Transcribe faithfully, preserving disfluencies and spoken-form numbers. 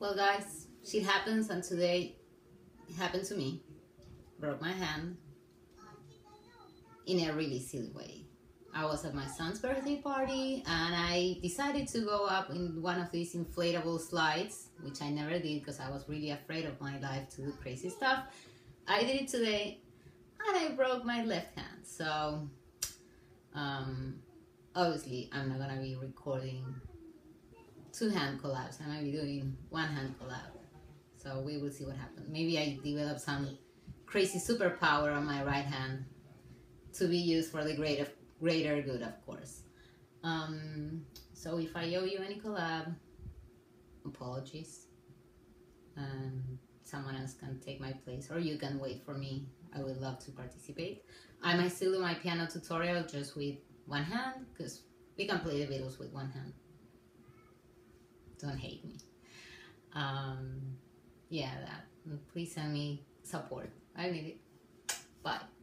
Well guys, shit happens, and today it happened to me. Broke my hand in a really silly way. I was at my son's birthday party and I decided to go up in one of these inflatable slides, which I never did because I was really afraid of my life to do crazy stuff. I did it today and I broke my left hand. So um, obviously I'm not gonna be recording two hand collabs. I might be doing one hand collab. So we will see what happens. Maybe I develop some crazy superpower on my right hand to be used for the greater greater good, of course. Um, so if I owe you any collab, apologies. Um, someone else can take my place, or you can wait for me. I would love to participate. I might still do my piano tutorial just with one hand, because we can play the Beatles with one hand. Don't hate me. Um, yeah, that. Please send me support. I need it. Bye.